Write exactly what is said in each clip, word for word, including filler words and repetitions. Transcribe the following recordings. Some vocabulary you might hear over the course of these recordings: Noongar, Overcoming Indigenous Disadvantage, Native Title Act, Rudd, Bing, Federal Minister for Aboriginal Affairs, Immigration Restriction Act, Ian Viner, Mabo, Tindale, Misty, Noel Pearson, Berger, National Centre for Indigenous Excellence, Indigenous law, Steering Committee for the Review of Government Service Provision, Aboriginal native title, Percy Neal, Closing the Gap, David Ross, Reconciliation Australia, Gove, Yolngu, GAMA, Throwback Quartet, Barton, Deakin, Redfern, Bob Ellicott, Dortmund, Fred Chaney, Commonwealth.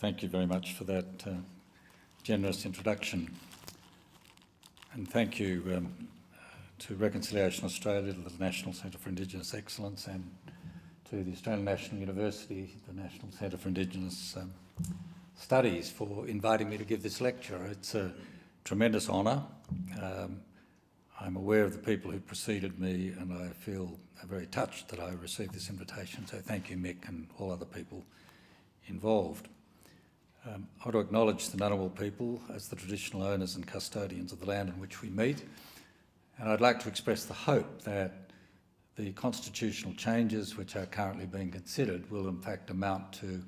Thank you very much for that uh, generous introduction. And thank you um, to Reconciliation Australia, to the National Centre for Indigenous Excellence, and to the Australian National University, the National Centre for Indigenous um, Studies, for inviting me to give this lecture. It's a tremendous honour. Um, I'm aware of the people who preceded me, and I feel very touched that I received this invitation, so thank you, Mick, and all other people involved. Um, I want to acknowledge the Ngunnawal people as the traditional owners and custodians of the land on which we meet, and I'd like to express the hope that the constitutional changes which are currently being considered will in fact amount to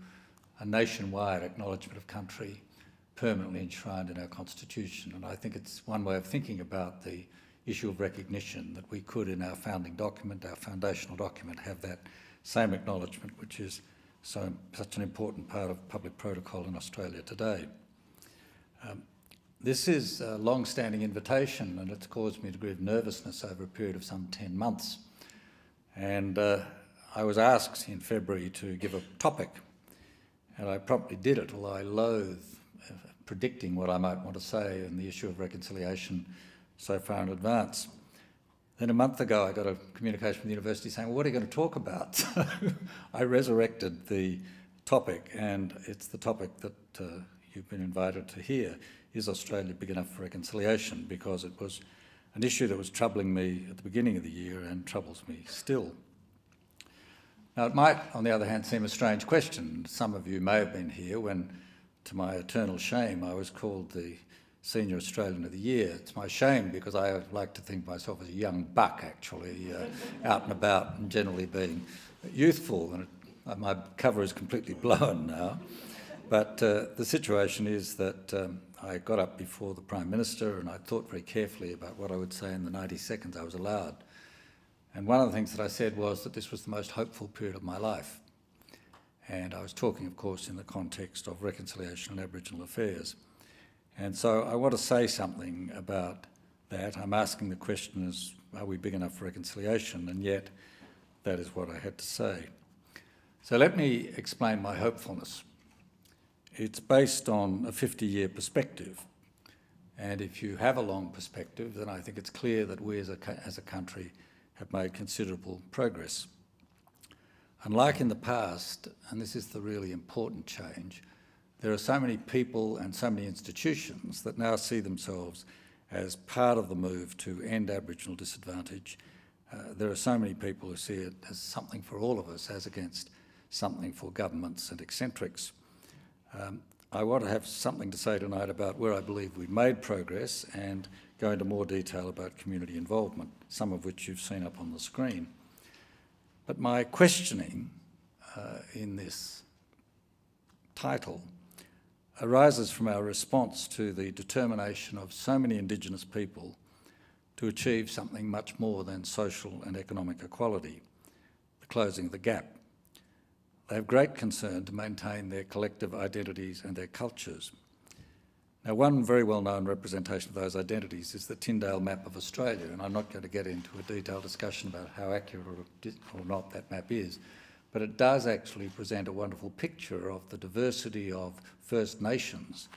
a nationwide acknowledgement of country permanently enshrined in our constitution. And I think it's one way of thinking about the issue of recognition, that we could in our founding document, our foundational document, have that same acknowledgement, which is so such an important part of public protocol in Australia today. Um, this is a long-standing invitation, and it's caused me a degree of nervousness over a period of some ten months. And uh, I was asked in February to give a topic, and I promptly did it, although I loathe uh, predicting what I might want to say on the issue of reconciliation so far in advance. Then a month ago, I got a communication from the university saying, well, what are you going to talk about? So I resurrected the topic, and it's the topic that uh, you've been invited to hear, is Australia big enough for reconciliation? Because it was an issue that was troubling me at the beginning of the year and troubles me still. Now, it might, on the other hand, seem a strange question. Some of you may have been here when, to my eternal shame, I was called the Senior Australian of the Year. It's my shame because I like to think of myself as a young buck, actually, uh, out and about and generally being youthful. And it, my cover is completely blown now. But uh, the situation is that um, I got up before the Prime Minister and I thought very carefully about what I would say in the ninety seconds I was allowed. And one of the things that I said was that this was the most hopeful period of my life. And I was talking, of course, in the context of reconciliation and Aboriginal affairs. And so I want to say something about that. I'm asking the question, is, are we big enough for reconciliation? And yet, that is what I had to say. So let me explain my hopefulness. It's based on a fifty-year perspective. And if you have a long perspective, then I think it's clear that we as a, as a country have made considerable progress. Unlike in the past, and this is the really important change, there are so many people and so many institutions that now see themselves as part of the move to end Aboriginal disadvantage. Uh, there are so many people who see it as something for all of us, as against something for governments and eccentrics. Um, I want to have something to say tonight about where I believe we've made progress and go into more detail about community involvement, some of which you've seen up on the screen. But my questioning uh, in this title arises from our response to the determination of so many Indigenous people to achieve something much more than social and economic equality, the closing of the gap. They have great concern to maintain their collective identities and their cultures. Now, one very well-known representation of those identities is the Tindale map of Australia, and I'm not going to get into a detailed discussion about how accurate or not that map is, but it does actually present a wonderful picture of the diversity of First Nations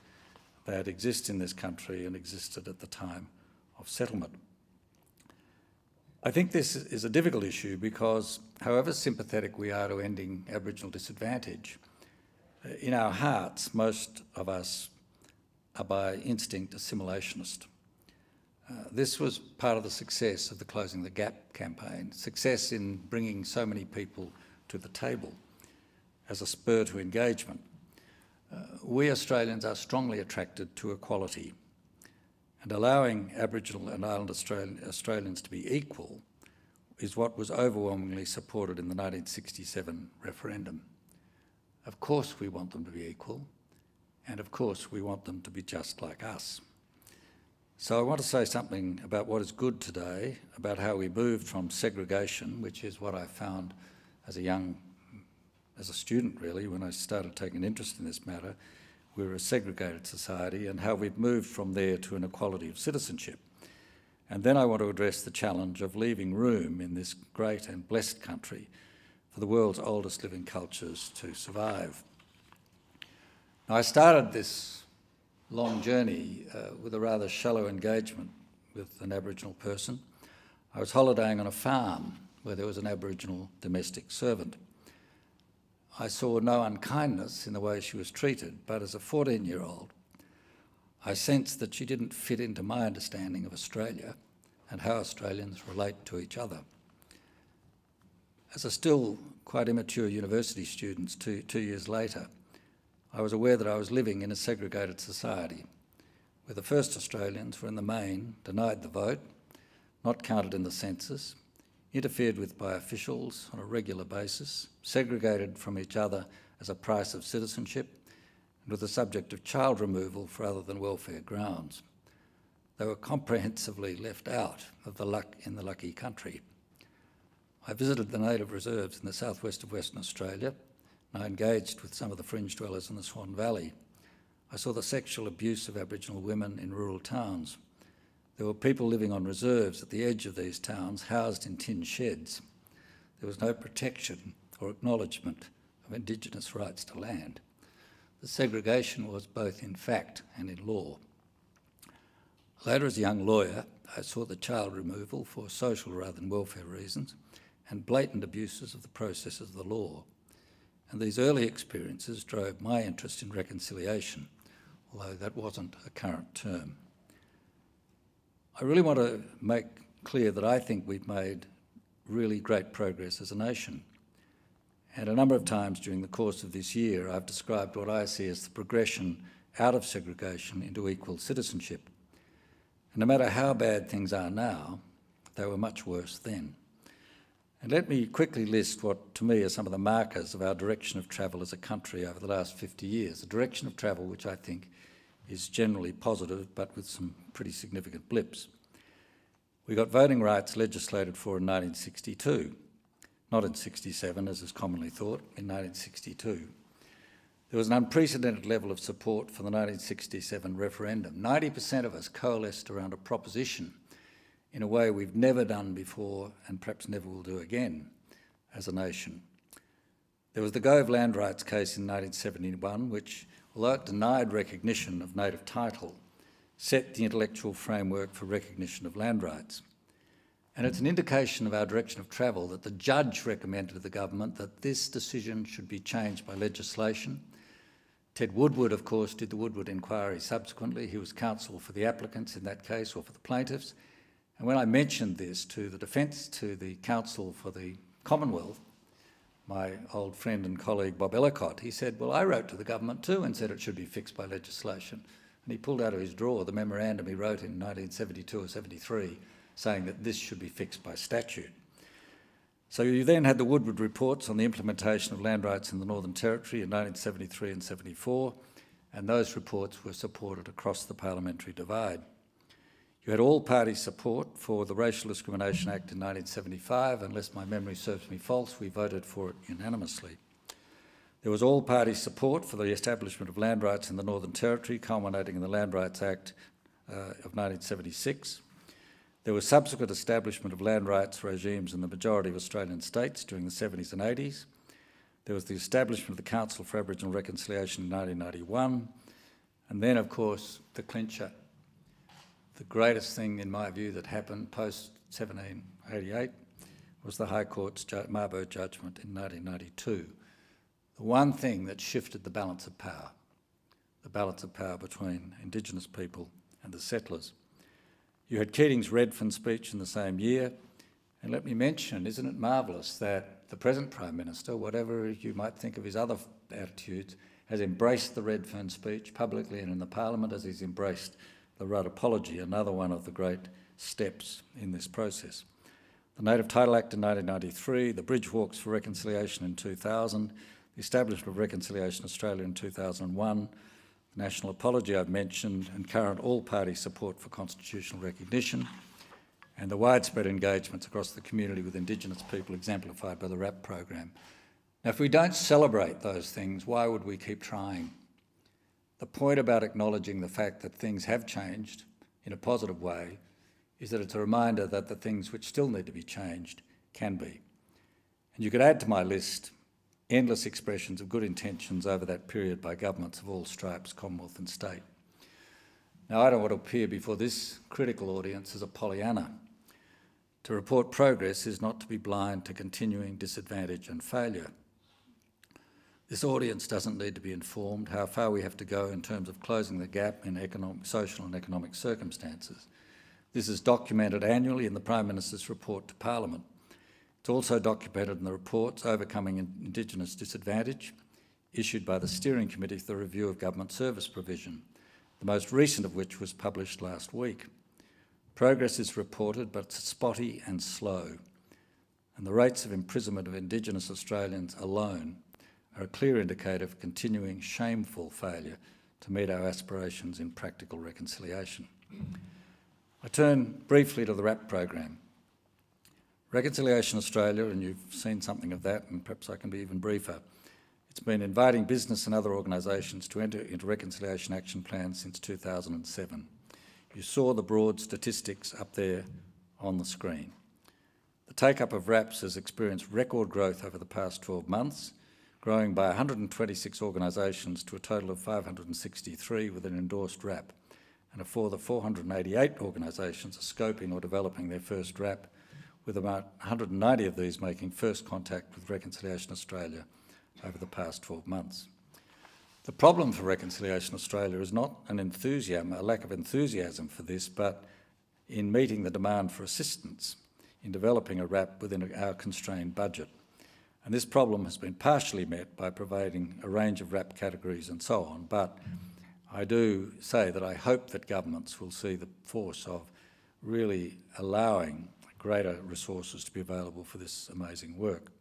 that exist in this country and existed at the time of settlement. I think this is a difficult issue because, however sympathetic we are to ending Aboriginal disadvantage, in our hearts, most of us are by instinct assimilationist. Uh, this was part of the success of the Closing the Gap campaign, success in bringing so many people to the table as a spur to engagement. Uh, we Australians are strongly attracted to equality, and allowing Aboriginal and Island Australian, Australians to be equal is what was overwhelmingly supported in the nineteen sixty-seven referendum. Of course we want them to be equal, and of course we want them to be just like us. So I want to say something about what is good today, about how we moved from segregation, which is what I found as a young, as a student really, when I started taking an interest in this matter. We were a segregated society, and how we've moved from there to an equality of citizenship. And then I want to address the challenge of leaving room in this great and blessed country for the world's oldest living cultures to survive. Now, I started this long journey uh, with a rather shallow engagement with an Aboriginal person. I was holidaying on a farm where there was an Aboriginal domestic servant. I saw no unkindness in the way she was treated, but as a fourteen-year-old, I sensed that she didn't fit into my understanding of Australia and how Australians relate to each other. As a still quite immature university student two, two years later, I was aware that I was living in a segregated society, where the first Australians were in the main denied the vote, not counted in the census, interfered with by officials on a regular basis, segregated from each other as a price of citizenship, and with the subject of child removal for other than welfare grounds. They were comprehensively left out of the luck in the lucky country. I visited the native reserves in the southwest of Western Australia, and I engaged with some of the fringe dwellers in the Swan Valley. I saw the sexual abuse of Aboriginal women in rural towns. There were people living on reserves at the edge of these towns, housed in tin sheds. There was no protection or acknowledgement of Indigenous rights to land. The segregation was both in fact and in law. Later, as a young lawyer, I saw the child removal for social rather than welfare reasons and blatant abuses of the processes of the law. And these early experiences drove my interest in reconciliation, although that wasn't a current term. I really want to make clear that I think we've made really great progress as a nation. And a number of times during the course of this year, I've described what I see as the progression out of segregation into equal citizenship. And no matter how bad things are now, they were much worse then. And let me quickly list what, to me, are some of the markers of our direction of travel as a country over the last fifty years, a direction of travel which I think is generally positive, but with some pretty significant blips. We got voting rights legislated for in nineteen sixty-two, not in sixty-seven, as is commonly thought, in nineteen sixty-two. There was an unprecedented level of support for the nineteen sixty-seven referendum. ninety percent of us coalesced around a proposition in a way we've never done before and perhaps never will do again as a nation. There was the Gove land rights case in nineteen seventy-one, which, although it denied recognition of native title, set the intellectual framework for recognition of land rights. And it's an indication of our direction of travel that the judge recommended to the government that this decision should be changed by legislation. Ted Woodward, of course, did the Woodward inquiry subsequently. He was counsel for the applicants in that case, or for the plaintiffs. And when I mentioned this to the defence, to the counsel for the Commonwealth, my old friend and colleague Bob Ellicott, he said, well, I wrote to the government too and said it should be fixed by legislation. And he pulled out of his drawer the memorandum he wrote in nineteen seventy-two or seventy-three saying that this should be fixed by statute. So you then had the Woodward reports on the implementation of land rights in the Northern Territory in nineteen seventy-three and seventy-four, and those reports were supported across the parliamentary divide. You had all-party support for the Racial Discrimination Act in nineteen seventy-five. Unless my memory serves me false, we voted for it unanimously. There was all-party support for the establishment of land rights in the Northern Territory, culminating in the Land Rights Act uh, of nineteen seventy-six. There was subsequent establishment of land rights regimes in the majority of Australian states during the seventies and eighties. There was the establishment of the Council for Aboriginal Reconciliation in nineteen ninety-one. And then, of course, the clincher. The greatest thing, in my view, that happened post seventeen eighty-eight was the High Court's Mabo judgment in nineteen ninety-two. The one thing that shifted the balance of power, the balance of power between Indigenous people and the settlers. You had Keating's Redfern speech in the same year, and let me mention, isn't it marvellous that the present Prime Minister, whatever you might think of his other attitudes, has embraced the Redfern speech publicly and in the Parliament, as he's embraced the Rudd apology, another one of the great steps in this process. The Native Title Act in nineteen ninety-three, the Bridge Walks for Reconciliation in two thousand, the establishment of Reconciliation Australia in two thousand one, national apology I've mentioned, and current all-party support for constitutional recognition, and the widespread engagements across the community with Indigenous people exemplified by the RAP program. Now, if we don't celebrate those things, why would we keep trying? The point about acknowledging the fact that things have changed in a positive way is that it's a reminder that the things which still need to be changed can be. And you could add to my list endless expressions of good intentions over that period by governments of all stripes, Commonwealth and state. Now, I don't want to appear before this critical audience as a Pollyanna. To report progress is not to be blind to continuing disadvantage and failure. This audience doesn't need to be informed how far we have to go in terms of closing the gap in economic, social and economic circumstances. This is documented annually in the Prime Minister's report to Parliament. It's also documented in the reports Overcoming Indigenous Disadvantage, issued by the Steering Committee for the Review of Government Service Provision, the most recent of which was published last week. Progress is reported, but it's spotty and slow, and the rates of imprisonment of Indigenous Australians alone are a clear indicator of continuing shameful failure to meet our aspirations in practical reconciliation. I turn briefly to the RAP program. Reconciliation Australia, and you've seen something of that, and perhaps I can be even briefer. It's been inviting business and other organisations to enter into Reconciliation Action Plans since two thousand seven. You saw the broad statistics up there on the screen. The take-up of RAPs has experienced record growth over the past twelve months, growing by one hundred twenty-six organisations to a total of five hundred sixty-three with an endorsed RAP, and a further four hundred eighty-eight organisations are scoping or developing their first RAP, with about one hundred ninety of these making first contact with Reconciliation Australia over the past twelve months. The problem for Reconciliation Australia is not an enthusiasm, a lack of enthusiasm for this, but in meeting the demand for assistance in developing a RAP within our constrained budget. And this problem has been partially met by providing a range of RAP categories and so on, but I do say that I hope that governments will see the force of really allowing greater resources to be available for this amazing work.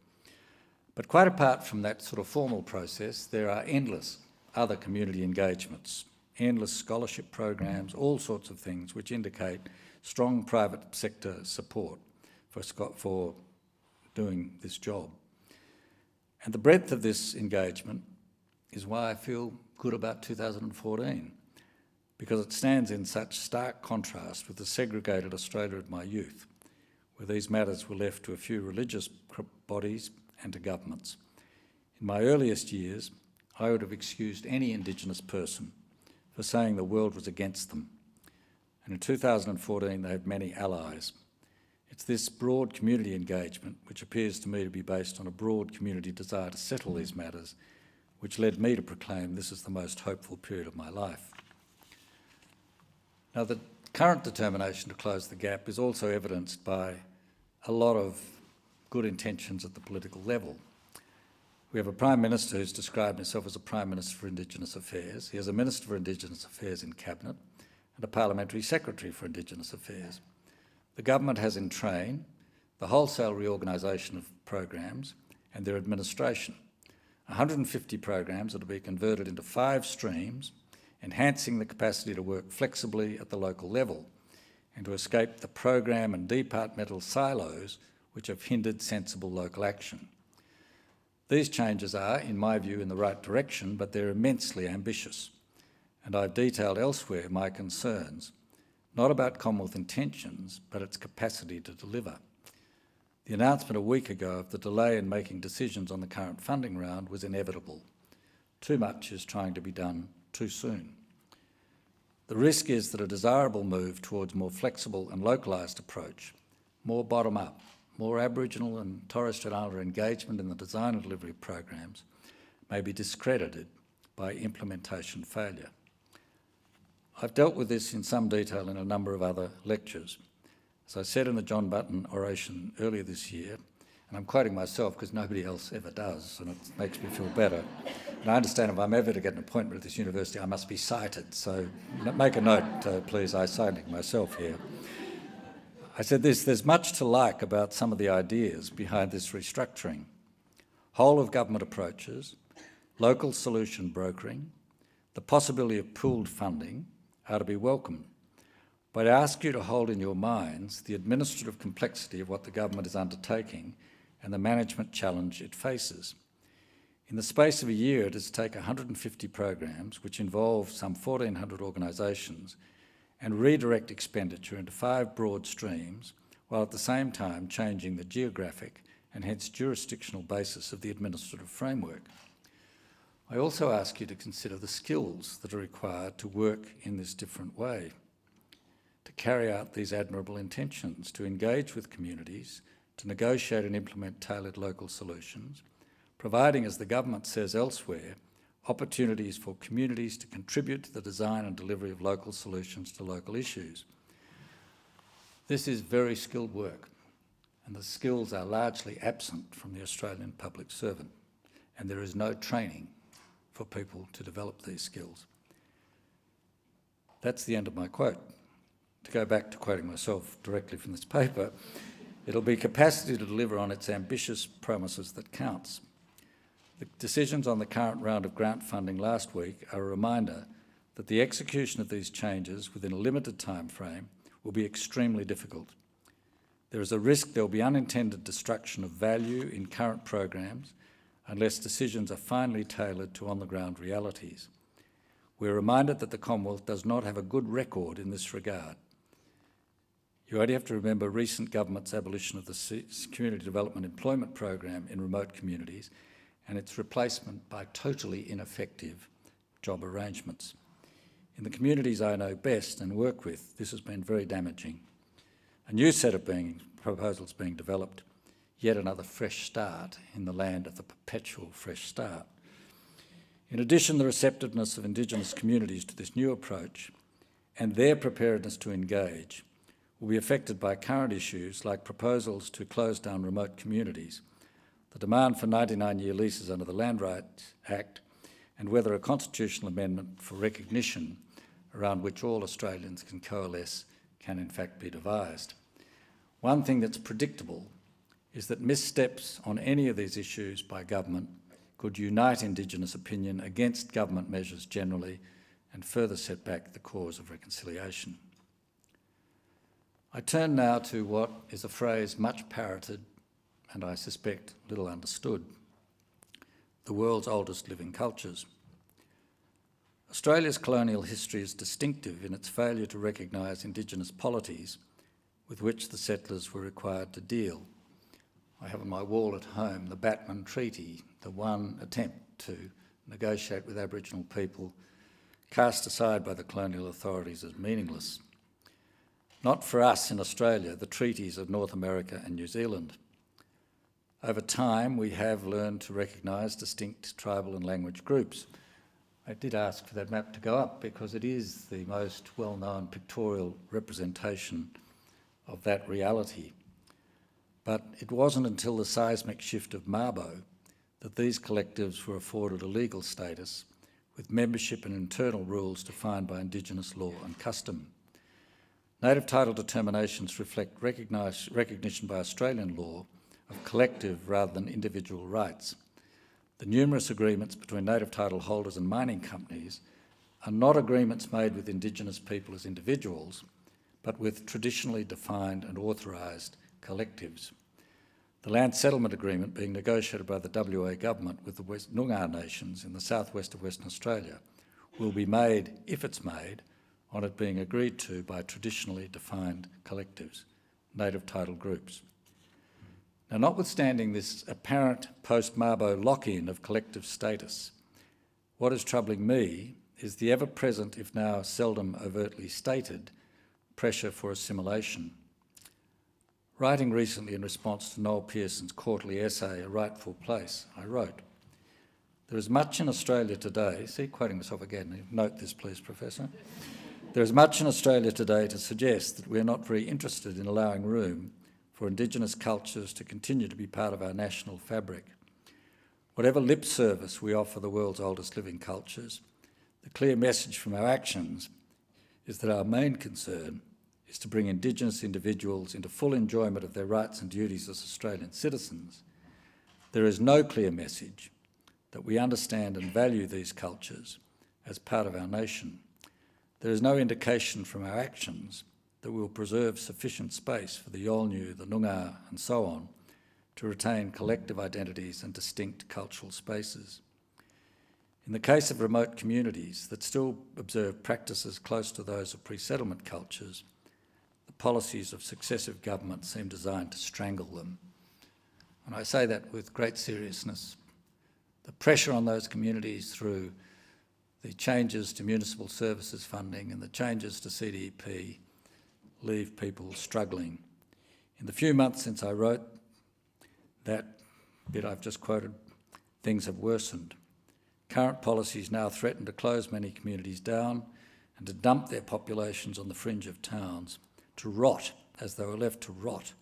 But quite apart from that sort of formal process, there are endless other community engagements, endless scholarship programs, all sorts of things which indicate strong private sector support for, for doing this job. And the breadth of this engagement is why I feel good about two thousand fourteen, because it stands in such stark contrast with the segregated Australia of my youth, where these matters were left to a few religious bodies and to governments. In my earliest years, I would have excused any Indigenous person for saying the world was against them. And in two thousand fourteen, they have many allies. It's this broad community engagement, which appears to me to be based on a broad community desire to settle these matters, which led me to proclaim this is the most hopeful period of my life. Now, the current determination to close the gap is also evidenced by a lot of good intentions at the political level. We have a Prime Minister who's described himself as a Prime Minister for Indigenous Affairs. He has a Minister for Indigenous Affairs in Cabinet and a Parliamentary Secretary for Indigenous Affairs. The government has in train the wholesale reorganisation of programs and their administration. one hundred fifty programs are to be converted into five streams, enhancing the capacity to work flexibly at the local level and to escape the program and departmental silos which have hindered sensible local action. These changes are, in my view, in the right direction, but they're immensely ambitious. And I've detailed elsewhere my concerns, not about Commonwealth intentions, but its capacity to deliver. The announcement a week ago of the delay in making decisions on the current funding round was inevitable. Too much is trying to be done too soon. The risk is that a desirable move towards a more flexible and localised approach, more bottom-up, more Aboriginal and Torres Strait Islander engagement in the design and delivery of programs may be discredited by implementation failure. I've dealt with this in some detail in a number of other lectures. As I said in the John Button oration earlier this year, and I'm quoting myself because nobody else ever does, and it makes me feel better. And I understand if I'm ever to get an appointment at this university, I must be cited. So make a note, uh, please, I'm citing myself here. I said this, there's much to like about some of the ideas behind this restructuring. Whole of government approaches, local solution brokering, the possibility of pooled funding are to be welcomed. But I ask you to hold in your minds the administrative complexity of what the government is undertaking and the management challenge it faces. In the space of a year, it is to take one hundred fifty programs, which involve some fourteen hundred organisations, and redirect expenditure into five broad streams, while at the same time changing the geographic and hence jurisdictional basis of the administrative framework. I also ask you to consider the skills that are required to work in this different way, to carry out these admirable intentions, to engage with communities, to negotiate and implement tailored local solutions, providing, as the government says elsewhere, opportunities for communities to contribute to the design and delivery of local solutions to local issues. This is very skilled work, and the skills are largely absent from the Australian public servant, and there is no training for people to develop these skills. That's the end of my quote. To go back to quoting myself directly from this paper, it'll be capacity to deliver on its ambitious promises that counts. The decisions on the current round of grant funding last week are a reminder that the execution of these changes within a limited time frame will be extremely difficult. There is a risk there will be unintended destruction of value in current programs unless decisions are finely tailored to on-the-ground realities. We're reminded that the Commonwealth does not have a good record in this regard. You only have to remember recent government's abolition of the Community Development Employment Program in remote communities and its replacement by totally ineffective job arrangements. In the communities I know best and work with, this has been very damaging. A new set of being proposals being developed, yet another fresh start in the land of the perpetual fresh start. In addition, the receptiveness of Indigenous communities to this new approach and their preparedness to engage will be affected by current issues like proposals to close down remote communities, the demand for ninety-nine year leases under the Land Rights Act, and whether a constitutional amendment for recognition around which all Australians can coalesce can in fact be devised. One thing that's predictable is that missteps on any of these issues by government could unite Indigenous opinion against government measures generally and further set back the cause of reconciliation. I turn now to what is a phrase much parroted and I suspect little understood: the world's oldest living cultures. Australia's colonial history is distinctive in its failure to recognise Indigenous polities with which the settlers were required to deal. I have on my wall at home the Batman Treaty, the one attempt to negotiate with Aboriginal people cast aside by the colonial authorities as meaningless. Not for us in Australia, the treaties of North America and New Zealand. Over time, we have learned to recognise distinct tribal and language groups. I did ask for that map to go up because it is the most well-known pictorial representation of that reality. But it wasn't until the seismic shift of Mabo that these collectives were afforded a legal status with membership and internal rules defined by Indigenous law and custom. Native title determinations reflect recognition by Australian law of collective rather than individual rights. The numerous agreements between native title holders and mining companies are not agreements made with Indigenous people as individuals, but with traditionally defined and authorised collectives. The land settlement agreement being negotiated by the W A government with the West Noongar nations in the southwest of Western Australia will be made, if it's made, on it being agreed to by traditionally defined collectives, native title groups. Now, notwithstanding this apparent post-Mabo lock-in of collective status, what is troubling me is the ever-present, if now seldom overtly stated, pressure for assimilation. Writing recently in response to Noel Pearson's quarterly essay, A Rightful Place, I wrote, there is much in Australia today, see, quoting myself again, note this please, Professor. There is much in Australia today to suggest that we are not very interested in allowing room for Indigenous cultures to continue to be part of our national fabric. Whatever lip service we offer the world's oldest living cultures, the clear message from our actions is that our main concern is to bring Indigenous individuals into full enjoyment of their rights and duties as Australian citizens. There is no clear message that we understand and value these cultures as part of our nation. There is no indication from our actions that we will preserve sufficient space for the Yolngu, the Noongar, and so on, to retain collective identities and distinct cultural spaces. In the case of remote communities that still observe practices close to those of pre-settlement cultures, the policies of successive governments seem designed to strangle them. and I say that with great seriousness, the pressure on those communities through the changes to municipal services funding and the changes to C D P leave people struggling. In the few months since I wrote that bit I've just quoted, things have worsened. Current policies now threaten to close many communities down and to dump their populations on the fringe of towns, to rot as they were left to rot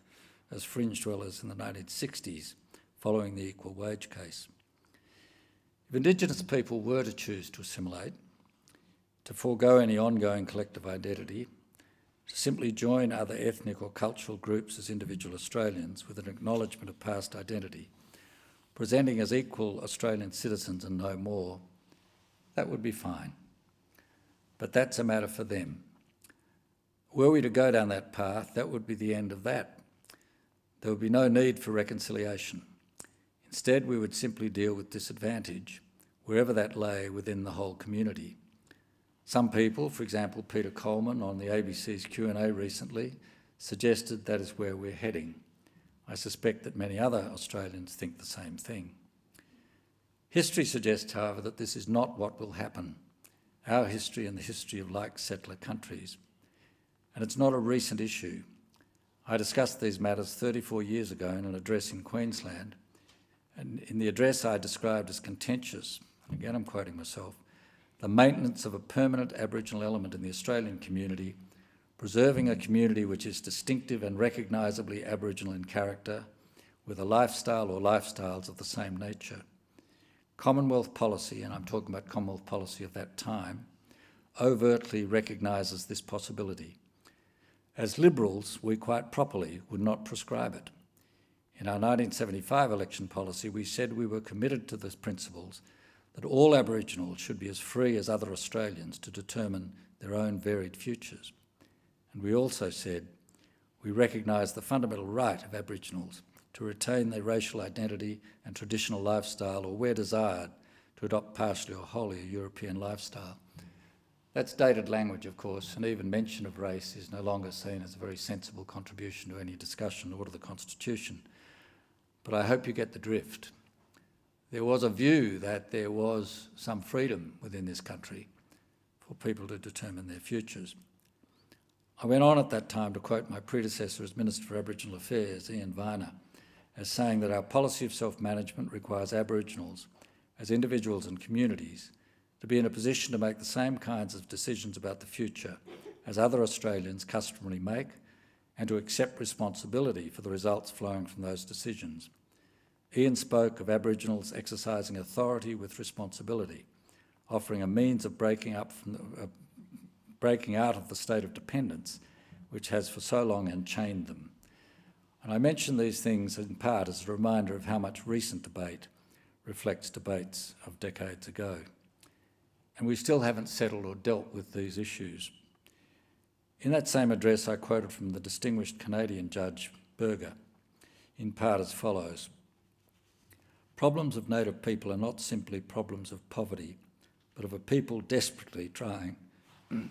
as fringe dwellers in the nineteen sixties following the equal wage case. If Indigenous people were to choose to assimilate, to forego any ongoing collective identity, to simply join other ethnic or cultural groups as individual Australians with an acknowledgement of past identity, presenting as equal Australian citizens and no more, that would be fine. But that's a matter for them. Were we to go down that path, that would be the end of that. There would be no need for reconciliation. Instead, we would simply deal with disadvantage, wherever that lay within the whole community. Some people, for example, Peter Coleman on the A B C's Q and A recently, suggested that is where we're heading. I suspect that many other Australians think the same thing. History suggests, however, that this is not what will happen. Our history and the history of like settler countries. And it's not a recent issue. I discussed these matters thirty-four years ago in an address in Queensland. And in the address I described as contentious, and again I'm quoting myself, the maintenance of a permanent Aboriginal element in the Australian community, preserving a community which is distinctive and recognisably Aboriginal in character, with a lifestyle or lifestyles of the same nature. Commonwealth policy, and I'm talking about Commonwealth policy of that time, overtly recognises this possibility. As Liberals, we quite properly would not prescribe it. In our nineteen seventy-five election policy, we said we were committed to the principles that all Aboriginals should be as free as other Australians to determine their own varied futures. And we also said we recognise the fundamental right of Aboriginals to retain their racial identity and traditional lifestyle, or where desired, to adopt partially or wholly a European lifestyle. That's dated language, of course, and even mention of race is no longer seen as a very sensible contribution to any discussion or to the Constitution. But I hope you get the drift. There was a view that there was some freedom within this country for people to determine their futures. I went on at that time to quote my predecessor as Minister for Aboriginal Affairs, Ian Viner, as saying that our policy of self-management requires Aboriginals, as individuals and communities, to be in a position to make the same kinds of decisions about the future as other Australians customarily make, and to accept responsibility for the results flowing from those decisions. Ian spoke of Aboriginals exercising authority with responsibility, offering a means of breaking up from the, uh, breaking out of the state of dependence which has for so long enchained them. And I mention these things in part as a reminder of how much recent debate reflects debates of decades ago. And we still haven't settled or dealt with these issues. In that same address, I quoted from the distinguished Canadian judge, Berger, in part as follows. Problems of Native people are not simply problems of poverty, but of a people desperately trying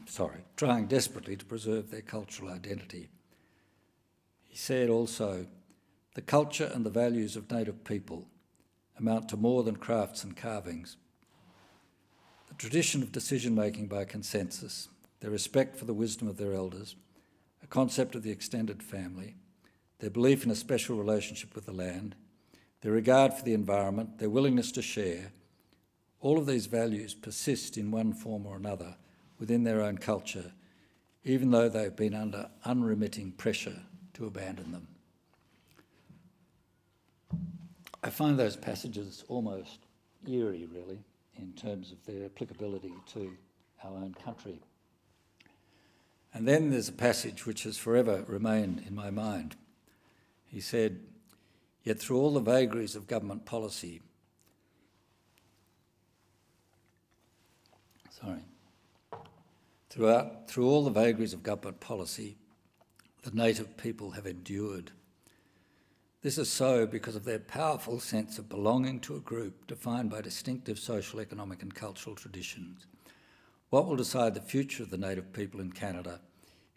sorry, trying desperately to preserve their cultural identity. He said also, the culture and the values of Native people amount to more than crafts and carvings. The tradition of decision-making by consensus, their respect for the wisdom of their elders, a concept of the extended family, their belief in a special relationship with the land, their regard for the environment, their willingness to share, all of these values persist in one form or another within their own culture, even though they've been under unremitting pressure to abandon them. I find those passages almost eerie, really, in terms of their applicability to our own country. And then there's a passage which has forever remained in my mind. He said, yet through all the vagaries of government policy, sorry, Throughout, through all the vagaries of government policy, the Native people have endured. This is so because of their powerful sense of belonging to a group defined by distinctive social, economic and cultural traditions. What will decide the future of the Native people in Canada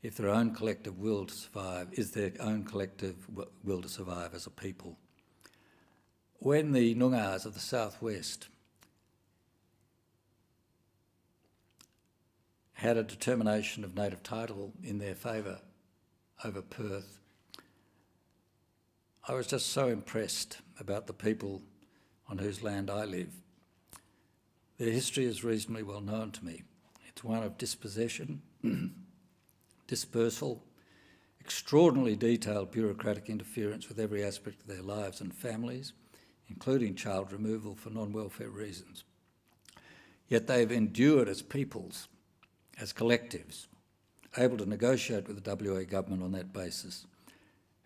if their own collective will to survive is their own collective will to survive as a people? when the Noongars of the southwest had a determination of native title in their favour over Perth, I was just so impressed about the people on whose land I live. Their history is reasonably well known to me. It's one of dispossession, dispersal, extraordinarily detailed bureaucratic interference with every aspect of their lives and families, including child removal for non-welfare reasons. Yet they've endured as peoples, as collectives, able to negotiate with the W A government on that basis.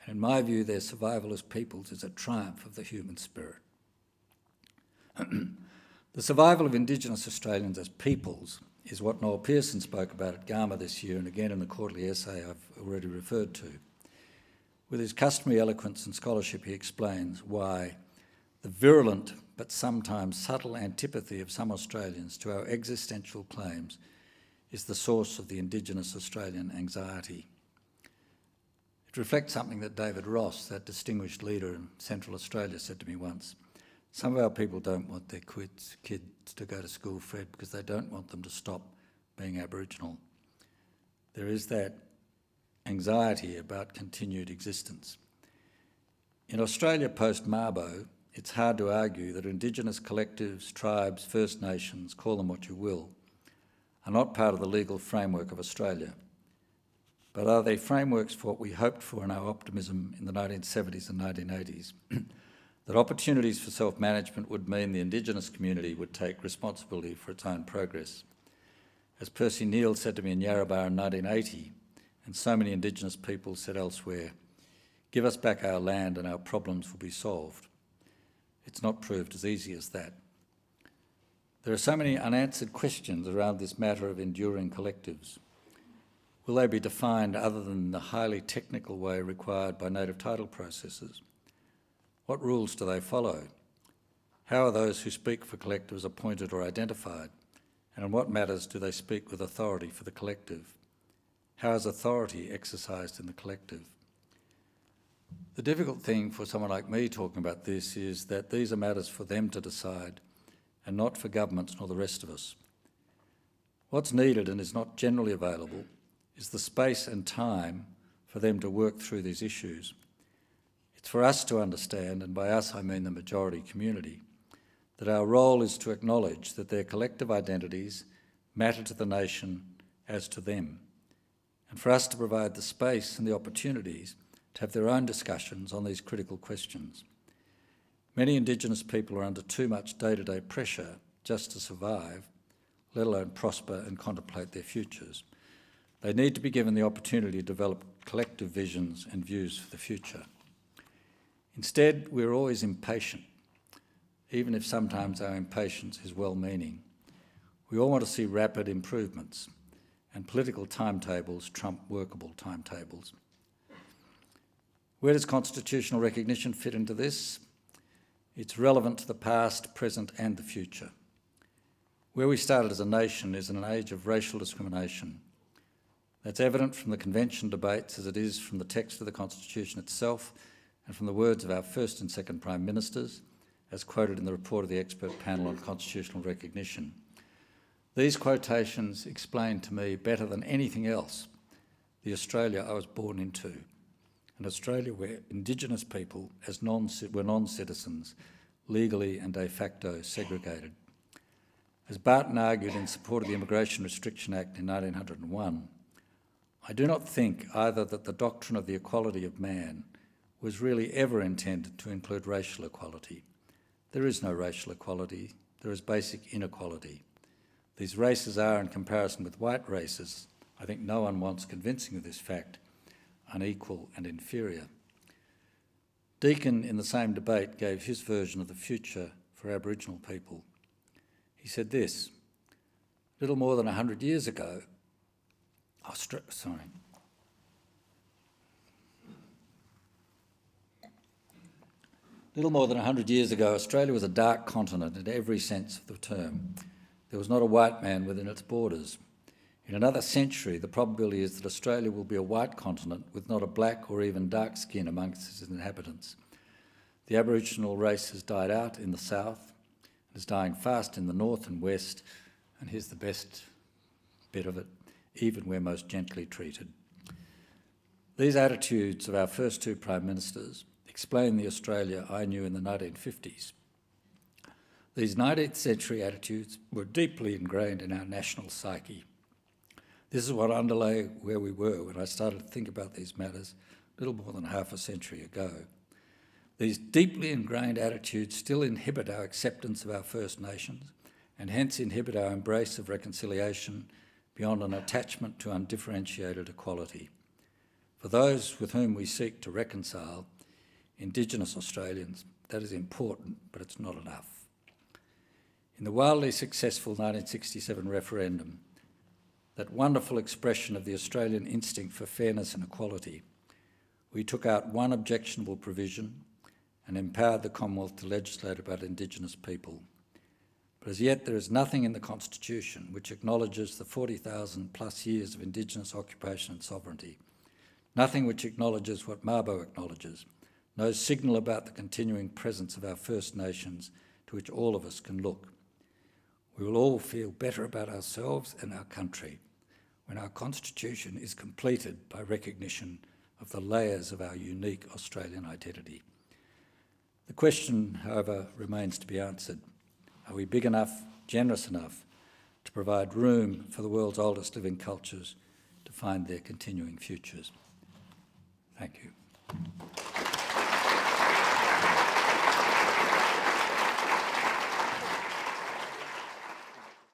And in my view, their survival as peoples is a triumph of the human spirit. The survival of Indigenous Australians as peoples is what Noel Pearson spoke about at GAMA this year, and again in the quarterly essay I've already referred to. With his customary eloquence and scholarship, he explains why the virulent but sometimes subtle antipathy of some Australians to our existential claims is the source of the Indigenous Australian anxiety. It reflects something that David Ross, that distinguished leader in Central Australia, said to me once. Some of our people don't want their kids to go to school, Fred, because they don't want them to stop being Aboriginal. There is that anxiety about continued existence. In Australia post-Mabo, it's hard to argue that Indigenous collectives, tribes, First Nations, call them what you will, are not part of the legal framework of Australia, but are they frameworks for what we hoped for in our optimism in the nineteen seventies and nineteen eighties, that opportunities for self-management would mean the Indigenous community would take responsibility for its own progress. As Percy Neal said to me in Yarrabah in nineteen eighty, and so many Indigenous people said elsewhere, give us back our land and our problems will be solved. It's not proved as easy as that. There are so many unanswered questions around this matter of enduring collectives. Will they be defined other than the highly technical way required by native title processes? What rules do they follow? How are those who speak for collectives appointed or identified? And on what matters do they speak with authority for the collective? How is authority exercised in the collective? The difficult thing for someone like me talking about this is that these are matters for them to decide, and not for governments nor the rest of us. What's needed and is not generally available is the space and time for them to work through these issues. It's for us to understand, and by us I mean the majority community, that our role is to acknowledge that their collective identities matter to the nation as to them, and for us to provide the space and the opportunities to have their own discussions on these critical questions. Many Indigenous people are under too much day-to-day pressure just to survive, let alone prosper and contemplate their futures. They need to be given the opportunity to develop collective visions and views for the future. Instead, we're always impatient, even if sometimes our impatience is well-meaning. We all want to see rapid improvements, and political timetables trump workable timetables. Where does constitutional recognition fit into this? It's relevant to the past, present and the future. Where we started as a nation is in an age of racial discrimination. That's evident from the convention debates as it is from the text of the Constitution itself and from the words of our first and second Prime Ministers, as quoted in the report of the Expert Panel on Constitutional Recognition. These quotations explain to me better than anything else the Australia I was born into. An Australia where Indigenous people as non were non-citizens, legally and de facto segregated. As Barton argued in support of the Immigration Restriction Act in nineteen oh one, I do not think either that the doctrine of the equality of man was really ever intended to include racial equality. There is no racial equality, there is basic inequality. These races are, in comparison with white races, I think no one wants convincing of this fact, unequal and inferior. Deakin, in the same debate, gave his version of the future for Aboriginal people. He said this, little more than one hundred years ago, Austra sorry. Little more than one hundred years ago, Australia was a dark continent in every sense of the term. There was not a white man within its borders. In another century, the probability is that Australia will be a white continent with not a black or even dark skin amongst its inhabitants. The Aboriginal race has died out in the south and is dying fast in the north and west, and here's the best bit of it, even where most gently treated. These attitudes of our first two Prime Ministers explain the Australia I knew in the nineteen fifties. These nineteenth century attitudes were deeply ingrained in our national psyche. This is what underlay where we were when I started to think about these matters a little more than half a century ago. These deeply ingrained attitudes still inhibit our acceptance of our First Nations and hence inhibit our embrace of reconciliation beyond an attachment to undifferentiated equality. For those with whom we seek to reconcile, Indigenous Australians, that is important, but it's not enough. In the wildly successful nineteen sixty-seven referendum, that wonderful expression of the Australian instinct for fairness and equality, we took out one objectionable provision and empowered the Commonwealth to legislate about Indigenous people. But as yet there is nothing in the Constitution which acknowledges the forty thousand plus years of Indigenous occupation and sovereignty, nothing which acknowledges what Mabo acknowledges, no signal about the continuing presence of our First Nations to which all of us can look. We will all feel better about ourselves and our country when our Constitution is completed by recognition of the layers of our unique Australian identity. The question, however, remains to be answered. Are we big enough, generous enough, to provide room for the world's oldest living cultures to find their continuing futures? Thank you.